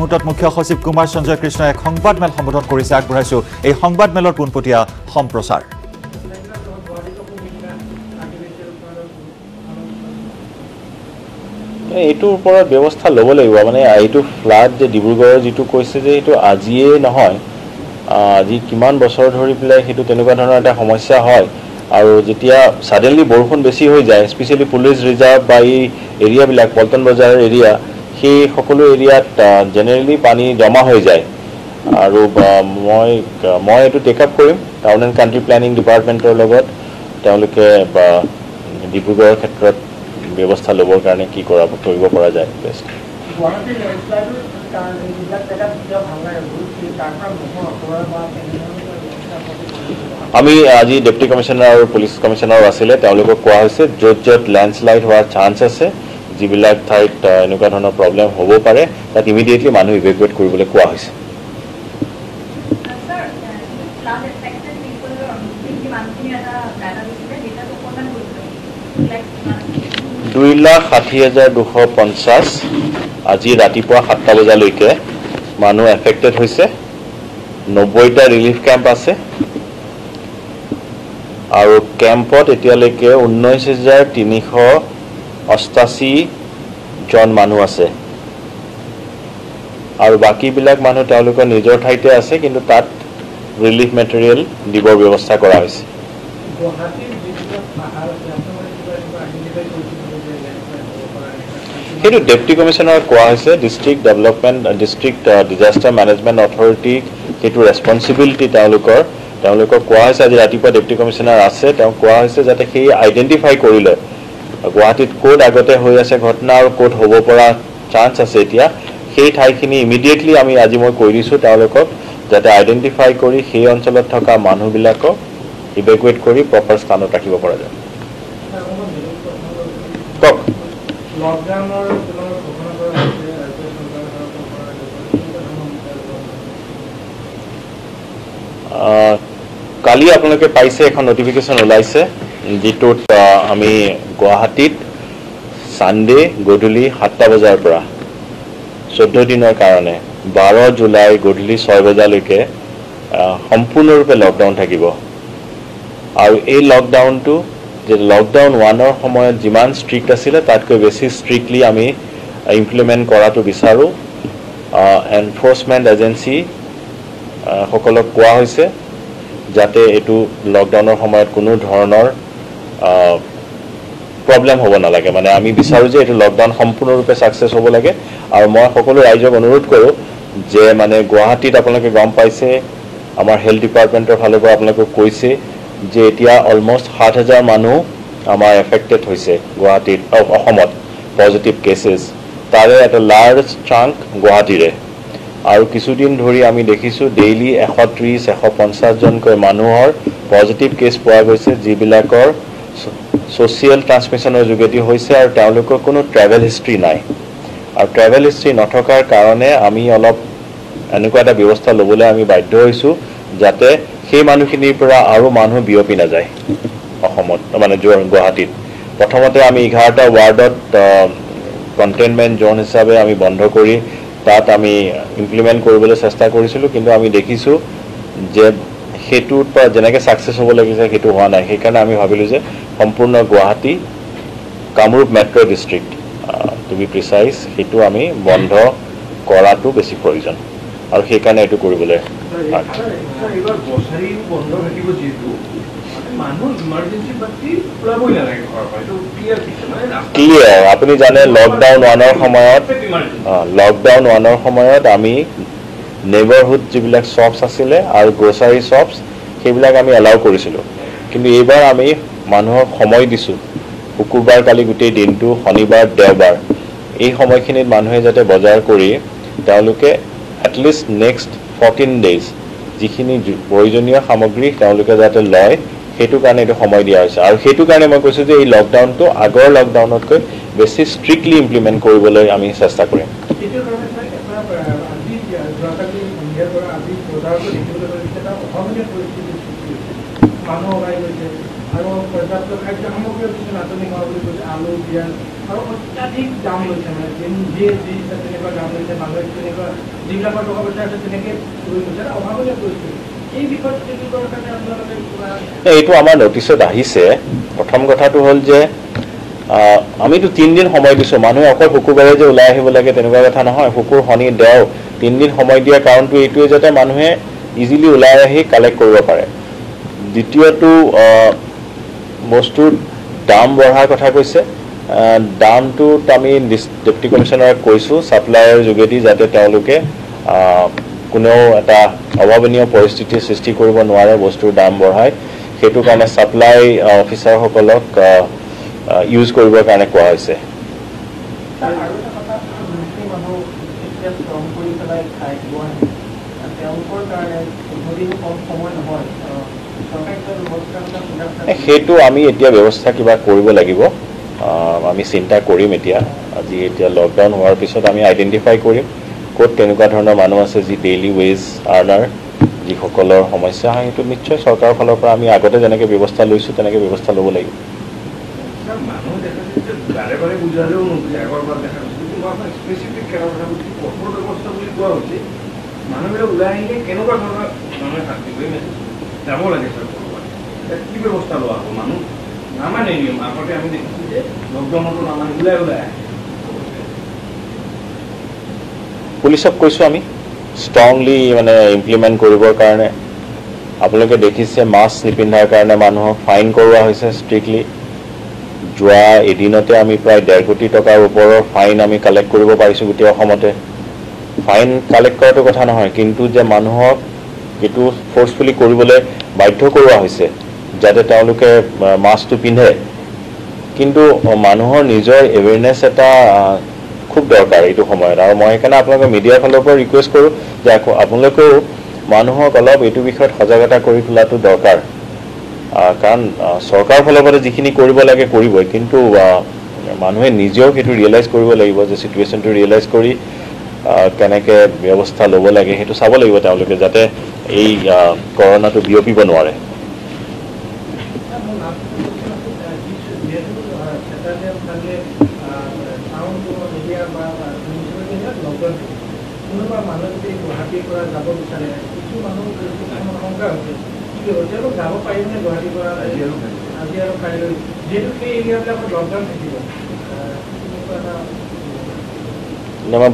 মুহূৰ্তত মুখ্য সচিব কুমাৰ সঞ্জয় কৃষ্ণ এক সংবাদমেল সম্বোধন কৰিছে। আগবঢ়াইছো এই সংবাদমেলৰ পুনপটীয়া সম্প্ৰচাৰ। एटुर ऊपर व्यवस्था लब लगे माने यू फ्लाड जो डिब्रुगढ़ जी कैसे जो आजिए नहय आज किमान बसर धरी पे समस्या है और जेतिया साडेनलि बरखुण बेसि हो जाए specially police reserve area Paltan Bazaar area सको एरिया जेनेरलि पानी जमा हो जाए और मैं यू टेकअप कर टाउन एंड कान्ट्री प्लानिंग डिपार्टमेंटर डिब्रुगढ़ क्षेत्र व्यवस्था लबर कारण कि जाए बेस्ट आमी आज डेप्टी कमिश्नर और पुलिस कमिश्नर आसिले क्या जो जो लैंडस्लाइड हार चान्स आसे जीविल ठाईत एनेकुवा प्रब्लेम हम पे तक इमिडिएटली मानु इवेकुएट कर $2,60,250 आज रातिपुआ 7टा बजाले मानु एफेक्टेड होइसे 90टा रिलीफ कैम्प आसे और कैम्पत एतियालेके 19,388 जन मानु आसे और बाकी बिलाक मानु तालुका निजर ठाईते आसे किन्तु तात रिलीफ मेटेरियल दिबर व्यवस्था करा होइसे। हेतु डेप्टी कमिश्नर क्या district development district disaster management authority हेतु रेस्पन्सिबिलिटी क्या आज रातिपुआ डेप्टी कमिश्नर आसे क्या जाते आइडेंटिफाई कर लय गुवाहाटी कत आगते हुए घटना और कत हम पा चान्स आसे ठाईखिनि इमिडिएटली आज मैं कै दी जाते आइडेंटिफाई कर अंचल थका मानुबिलक इवेकुएट कर प्रपार स्थान रखिब परा जाए। काली आपलोके पाइसे एखन नोटिफिकेशन ओलाइसे जितुत आमी गुवाहाटीत सानडे गधूली 7टा बजार परा 14 दिनर कारणे 12 जुलाई गधूली 6 बजालेके सम्पूर्ण रूपे लकडाउन থাকিব आरु ए लकडाउन टु लकडाउन वानर समय जिमान स्ट्रिक्ट आছিলে তাতকৈ বেছি স্ট্রিক্টলি আমি ইমপ্লিমেন্ট কৰাটো বিচাৰো। এনফোৰ্সমেন্ট এজেন্সি সকলক কোৱা হৈছে যাতে এটো লকডাউনৰ সময়ত কোনো ধৰণৰ প্ৰবলেম হ'ব নালাগে মানে আমি বিচাৰো যে এটো লকডাউন সম্পূৰ্ণৰূপে সাকসেস হ'ব লাগে আৰু মই সকলো ৰাইজক অনুৰোধ কৰো যে মানে গুৱাহাটীত আপোনালোকে গম পাইছে আমাৰ হেলথ ডিপাৰ্টমেন্টৰ ফালৰ পৰা আপোনালোকে কৈছে जे एतिया अलमोस्ट 7,000 मानुह आमार एफेक्टेड होइसे गुवाहाटीत अहोमत पजिटिव केसेस तारे एटा लार्ज चांक गुवाहाटीरे आरु किछुदिन धरि आमी देखिसु डेइली 130 150 जनकै मानुहर पजिटिव केस पोवा গৈছে जिबिलाकर सोशियल ट्रान्समिशনৰ जुगेति होइसे आरु तेओलोकर कोनो ट्रेवल हिस्ट्री नाइ आरु ट्रेवल हिस्ट्री नथकार कारणे आमी अलप एनेकुवा एटा व्यवस्था लबले आमी बाध्य होइसु जाते সেই মানুহখিনিৰ পৰা আৰু মানুহ বিয়পি না যায় অসমত মানে গুৱাহাটীত প্ৰথমতে আমি 11টা ওয়াৰ্ডত কন্টেইনমেন্ট জোন হিচাপে আমি বন্ধ কৰি তাত আমি ইমপ্লিমেন্ট কৰিবলৈ চেষ্টা কৰিছিলো কিন্তু আমি দেখিছো যে হেতুৰ পৰা যেনেকৈ সাকসেস হ'ব লাগিছে হেতু হোৱা নাই সেইকাৰণে আমি ভাবিলো যে সম্পূৰ্ণ Guwahati Kamrup metro district to be precise হেতু আমি বন্ধ কৰাটো বেছি প্ৰয়োজন और সেইকাৰণে এটো কৰিবলৈ क्लियर अपनी जाने लकडाउन वानर समयत आमी नेबरहुड जिबिलाक शॉप्स आसिले और ग्रोसारी शॉप्स सेबिलाक आमी एलाउ करिसिलो किन्तु एबार आमी मानुहक समय दिसु शुक्रबार काली गोटेई दिनटो शनिबार देवबार এই সময়খিনিত মানুহে যাতে বজাৰ কৰি তেওঁলোকে एटलिस्ट नेक्स्ट 14 डेज जीखिनि प्रयोजनीय सामग्री जो लय कारण समय दिया और हेतु कारण मैं कैसा जो लकडाउन तो आगर लकडाउनतक बेसि स्ट्रिक्टली इमप्लिमेंट कर चेष्टा कर और पर्याप्त खाद्य सामग्री रासायनिक मालूम आलू पिंज और अत्याधिक दाम लैसे दाम लैसे बांग्लादेश जिला टका पैसा रही अभावनीय परिस्थिति। এইটো আমাৰ নটিছত আহিছে। প্ৰথম কথাটো হ'ল যে আমিতো ৩ দিন সময় দিছো, মানুহে অকল শুকুৰবাৰে যে ওলাই আহিব লাগে তেনেকুৱা কথা নহয়। শুকুৰ শনি দেও ৩ দিন সময় দিয়া কাৰণটো এইটোৱে যাতে মানুহে ইজিলি ওলাই আহি কালেক্ট কৰিব পাৰে। দ্বিতীয়টো বস্তুৰ দাম বঢ়াৰ কথা কৈছে। দামটো আমি ডেপুটি কমিশ্যনাৰক কৈছো সাপ্লায়াৰ যোগেদি যাতে তেওঁলোকে কোনো এটা অভাবনীয় পৰিস্থিতি সৃষ্টি কৰিব নোৱাৰে বস্তুৰ দাম বঢ়ায়। সেইটো কাৰণে সাপ্লাই অফিচাৰসকলক ইউজ কৰিবৰ কাৰণে কোৱা হৈছে। সেইটো আমি এতিয়া ব্যৱস্থা কিবা কৰিব লাগিব, আমি চিন্তা কৰিম। এতিয়া লকডাউন হোৱাৰ পিছত আমি আইডেণ্টিফাই কৰিম ক'ত তেনেকুৱা ধৰণৰ মানুহ আছে যি ডেইলি ওয়েজ আৰ্নাৰ যিসকলৰ সমস্যা হয়। সেইটো নিশ্চয় চৰকাৰৰ ফালৰ পৰা আমি আগতে যেনেকৈ ব্যৱস্থা লৈছোঁ তেনেকৈ ব্যৱস্থা ল'ব লাগিব। পুলিশক কৈছো আমি স্ট্ৰংলি মানে ইমপ্লিমেন্ট কৰিবৰ কাৰণে। আপোনালোকে দেখিছে মাস্ক নিপিন্ধাৰ কাৰণে মানুহক ফাইন কৰোৱা হৈছে স্ট্ৰিক্টলি। যোৱা এদিনতে আমি প্ৰায় 1.5 কোটি টকাৰ ওপৰৰ ফাইন আমি কালেক্ট কৰিব পাৰিছো গোটেই অসমতে। ফাইন কালেক্ট কৰাটো কথা নহয়, কিন্তু যে মানুহক এইটো ফোৰ্সফুলি কৰিবলৈ বাধ্য কৰোৱা হৈছে যাতে তেওঁলোকে মাস্কটো পিন্ধে। কিন্তু মানুহৰ নিজৰ এৱেৰনেছ এটা খুব দরকার এই সময়ত। আর মানে আপনাদের মিডিয়ার ফলপর রিকুয়েস্ট করো যে আপনাদেরও মানুষক অল্প এই বিষয়ত সজাগতা করে তোলা দরকার। কারণ সরকার ফলপরে যিখিনি লাগে করবই, কিন্তু মানুষে নিজেও সেটা রিয়েলাইজ লাগিব যে সিচুয়েশনটা রিয়েলাইজ করে কেনেকে ব্যবস্থা লব লাগে সেটা চাব লাগিব তেওঁলোকে যাতে এই করোনাটো বিয়পিব নোৱাৰে।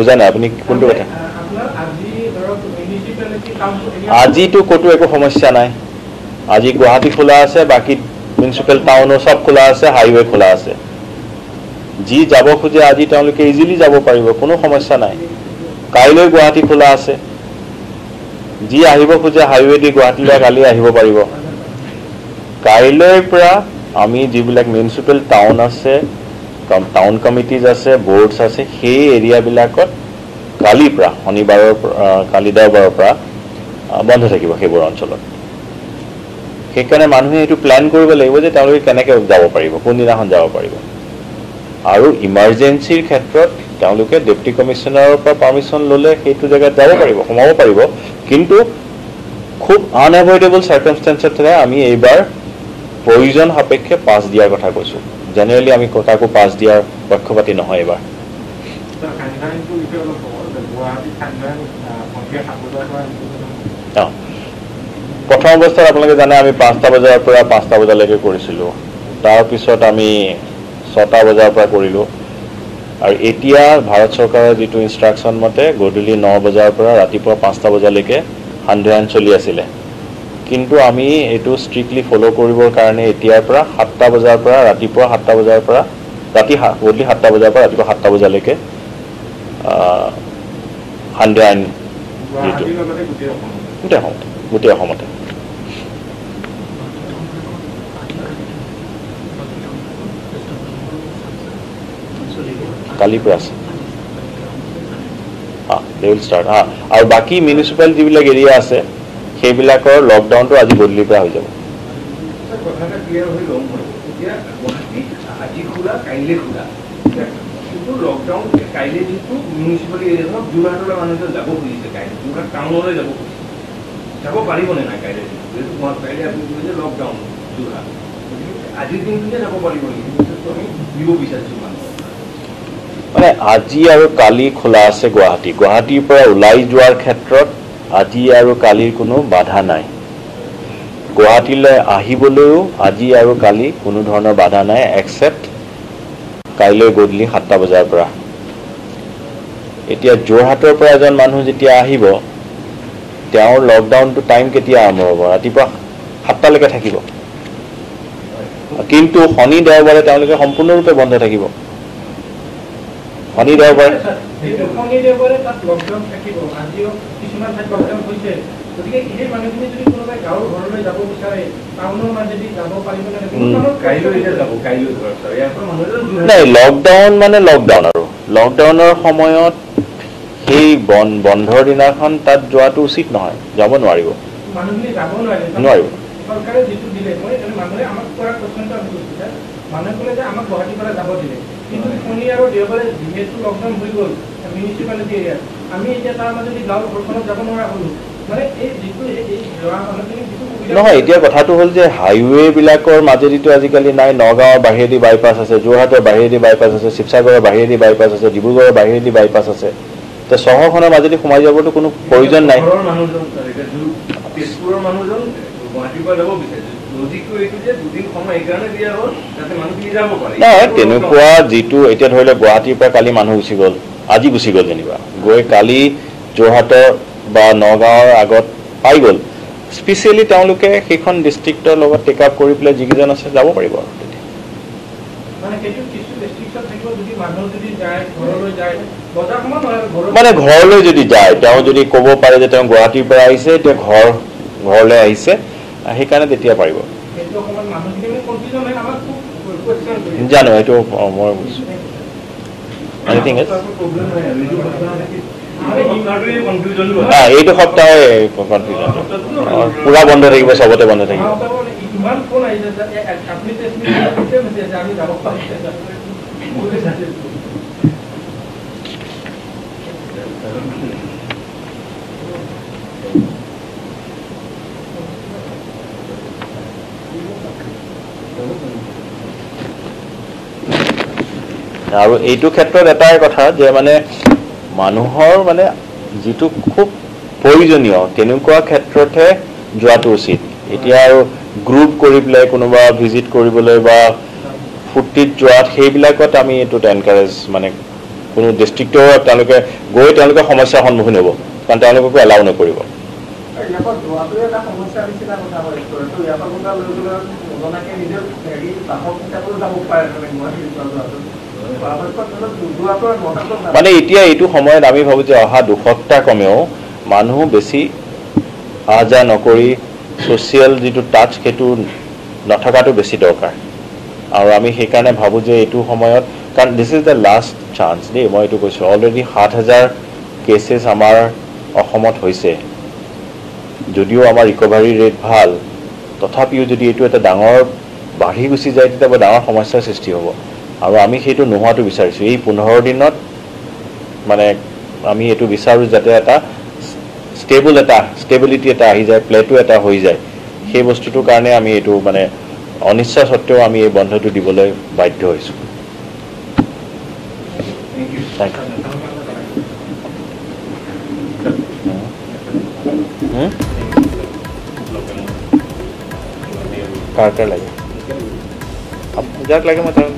বুঝা নাই আপনি কোনটো কথা। আজিতো কতো একো সমস্যা নাই, আজি গুৱাহাটী খোলা আছে, বাকি মিউনিচিপাল টাউনো সব খোলা আছে, হাইওয়ে খোলা আছে। যি যাব খোজে আজি তেওঁলোকে ইজিলি যাব পাৰিব, কোনো সমস্যা নাই। কাইলৈ গুৱাহাটী খোলা আছে, যি আহিব খোজে হাইওয়ে দি গুৱাহাটীলৈ কালি আহিব পাৰিব। কাইলৈৰ পৰা আমি যিবিলাক মিউনিচিপাল টাউন আছে, টাউন কমিটিজ আছে, বোৰ্ডস আছে, সেই এৰিয়াবিলাকত কালিৰ পৰা শনিবাৰৰ কালিদাবাৰৰ পৰা বন্ধ থাকিব সেইবোৰ অঞ্চলত। সেইকাৰণে মানুহে এইটো প্ল্যান কৰিব লাগিব যে তেওঁলোকে কেনেকৈ যাব পাৰিব, কোনদিনাখন যাব পাৰিব। আৰু ইমাৰ্জেন্সিৰ ক্ষেত্ৰত তেওঁলোকে ডেপুটি কমিশনাৰৰ পৰা পাৰমিশন ললে সেইটো জায়গাত যাব পাৰিব, সোমাব পাৰিব। কিন্তু খুব আনএভয়েডেবল সাৰ্কামস্টেন্সেসে আমি এইবাৰ প্ৰয়োজন সাপেক্ষে পাস দিয়াৰ কথা কৈছো। জেনেৰেলি আমি কাকো পাস দিয়াৰ পক্ষপাতি নহয় এইবাৰ। প্ৰথম অৱস্থাত আপোনালোকে জানে আমি 5টা বজাৰ পৰা 5টা বজালৈকে কৰিছিলোঁ, তাৰপিছত আমি 6টা বজাৰ পৰা কৰিলোঁ। আৰু এতিয়া ভাৰত চৰকাৰৰ যিটো ইনষ্ট্ৰাকশ্যন মতে গধূলি 9 বজাৰ পৰা ৰাতিপুৱা 5টা বজালৈকে আন্দোলন চলি আছিলে। কিন্তু আমি এইটো স্ট্ৰিক্টলি ফলো কৰিবৰ কাৰণে এতিয়াৰ পৰা 7টা বজাৰ পৰা ৰাতিপুৱা 7টা বজাৰ পৰা ৰাতি গধূলি 7টা বজাৰ পৰা ৰাতিপুৱা 7টা বজালৈকে আন্দোলন গোটেই অসমতে। কালিৰ পৰা দে উইল স্টাৰ্ট। আৰু বাকি মিউনিচিপাল যিবিলাক এৰিয়া আছে সেইবিলাকৰ লকডাউনটো আজি গধূলিৰ পৰা হৈ যাব। मैं आज और कल खोला आसे गुवाहाटी गुवाहाटी ऊलाई जोवार क्षेत्र आज और कल कोनो बाधा नाई गुवाहाटी आहिबलेओ आज और कल कोनो धৰণৰ बाधा नाई एक्सेप्ट काइले गधूली 7टा बजार पर एतिया जोरहाटर पर एजन मानुह जेतिया आहिब तेओर लकडाउन तो टाइम केतिया आरम्भ होब रातिपुवा 7टा लगे থাকিব किंतु शनि देवबारे तावलेके सम्पूर्ण रूपे बंद থাকিব शनि देवबारे तक लकडाउन থাকিব আজিও কিছুমান ঠাইত লকডাউন হৈছে গতিকে এই মানুহখিনি যদি কোনোবা গাঁৱৰ ঘৰলৈ যাব বিচাৰে টাউনৰ মাজেদি যাব পাৰিব নে কাইলৈ যাব কাইলৈ ঘৰত ইয়াৰ পৰা মানুহজন নাই লকডাউন মানে লকডাউন আৰু লকডাউনৰ সময়ত সেই বন্ধৰ দিনাখন তাত যোৱাটো উচিত নহয় যাব নোৱাৰিব মানুহখিনি যাব নোৱাৰিব सरकार जीतु दिले कोई तने मानुले आमक पुरा क्वेश्चन तो आंसर दिला माने कोले जे आमक गुवाहाटी पर जाबो दिले किंतु कोनी आरो देबले जिहेतु लकडाउन होई गल म्युनिसिपालिटी एरिया आमी एटा तार माने गाव घरखन जाबो नरा हलु माने ए जितु ए जरा माने जितु নহয় এতিয়া কথাটো হল যে হাইওয়ে বিলাকৰ মাজেদি তো আজিকালি নাই নগাঁওৰ বাহিৰেদি বাইপাস আছে যোৰহাটৰ বাহিৰেদি বাইপাস আছে শিৱসাগৰৰ বাহিৰেদি বাইপাস আছে ডিব্ৰুগড়ৰ বাহিৰেদি বাইপাস আছে তো চহৰখনৰ মাজেদি সোমাই যাবটো কোনো প্ৰয়োজন নাই ঘৰৰ মানুহজন তেজপুৰৰ মানুহজন गुवाहाटी कल मानु गुसि गल आज गुसि गल जेनिबा गई कल जोरहाट नगाँवर आगत पाई गल स्पेशली डिस्ट्रिक्टर लगत टेकअप करि पेले जिकिजन आछे जाब पारिब माने घरले जदि जाय तेओ जदि कब पारे जे तेओ गुवाहाटी पर आइसे ते घर घरले आइसे সেইকাৰণে তেতিয়া পাৰিব এইটো অকমান মানুহখিনি কনফিউজন হয় আমাৰ খুব কোৱেশ্চন কৰে জানো এইটো মই বুঝছো আই থিং ইটস প্ৰবলেম হয় এইটো ইনভাৰটৰি কনফিউজন হয় এইটো সপ্তাহ কনফিউজন পুৰা বন্ধ থাকিব সবতে বন্ধ থাকিব ইমান কোন আইছে আপুনি টেস্ট নিছে যে আমি যাব পাৰিছে ওকে সাথে और यू क्षेत्र एटाई कथा जो मानने मानुर मानने जी खूब प्रयोजन क्षेत्र जो उचित इतना ग्रुप कर पे क्या भिजिट फूर्ति जोबिलत आम एनकारेज मानने को डिस्ट्रिक्ट गई समस्या सन्मुखीन हम कारण एलाउ नक माने इतिया एटु समयत आमी भाबो जे अहा दुखटा कमेओ मानुह बेसी आजा नकरी सोशियल जितु टाच केतु नथकाटु बेसी दरकार आरो आमी हे कारणे भाबो जे एटु समयत कारण this is the last chance दे মই এটো কৈছো অলৰেডি 7000 কেसेस আমাৰ অসমত হৈছে যদিও আমাৰ ৰিকভাৰী ৰেট ভাল তথাপিও যদি এটো এটা ডাঙৰ বাঢ়ি গুছি যায় তেতিয়া ডাঙৰ সমস্যাৰ সৃষ্টি হ'ব और आम सी नोह विचार 15 दिन मानने विचार जो स्टेबिलिटी जाए प्लेटो एट हो जाए बस्तुटर कारण मानने अनिच्छा सत्वे बंध तो दिवले बाध्य कार लगे जाक लगे मतलब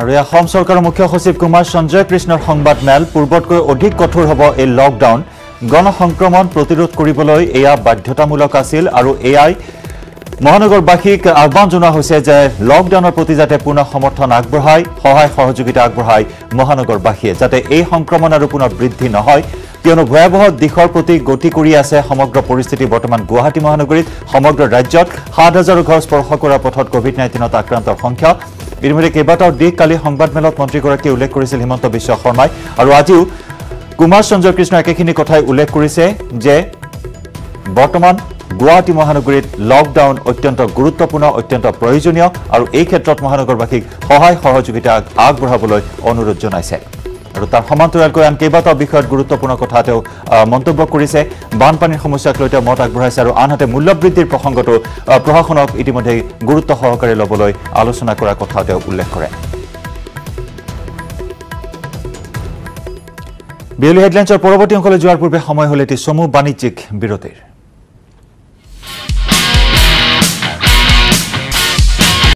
और असम सरकार मुख्य सचिव कुमार संजय कृष्णर संबादमेल पूर्वतक अधिक कठोर हम यह लकडाउन गण संक्रमण प्रतिरोध बाध्यतामूलक आसिल और एआई महानगरवासीक आह्वान जाना जे लकडाउनर प्रति जाते पूर्ण समर्थन आगबढ़ाय सहाय सहयोगिता आगबढ़ाय महानगरवासीये जाते यह संक्रमण और पुनः बृद्धि नहय क्यों भयावह दिशर प्रति गति कर समग्र परिस्थिति बर्तमान गुवाहाटी महानगरीत समग्र राज्य 7000 घर स्पर्श कर पथत कोविड-19 आक्रांतर संख्या इतिम्य केंबाटाओ देश कल संबादमेलत मंत्रीगराक उल्लेख कर हिमंत विश्व शर्मा और आज कुमार संजय कृष्ण एक कथाई उल्लेख बर्तमान गुवाहाटी महानगरीत लकडाउन अत्यंत गुरुत्वपूर्ण अत्यंत प्रयोजनीय और यह क्षेत्र में महानगरवासीक सहाय सहयोगिता आगबढ़ अनुरोध जाना और तार समान्तरालको आन केइबाटाও বিষয়ত গুরুত্বপূর্ণ কথা মন্তব্য কৰিছে। বানপানীৰ সমস্যাক লৈ মত আগবঢ়াইছে আৰু আনহাতে মূল্যবৃদ্ধিৰ প্ৰসংগটো প্ৰশাসনক ইতিমধ্যে গুৰুত্ব সহকাৰে লবলৈ আলোচনা কৰাৰ কথা উল্লেখ কৰে। বিয়লি হেডলাইনছৰ পৰৱৰ্তী অংকলৈ যোৱাৰ পূৰ্বে সময় হ'ল এটি চমু বাণিজ্যিক বিৰতিৰ।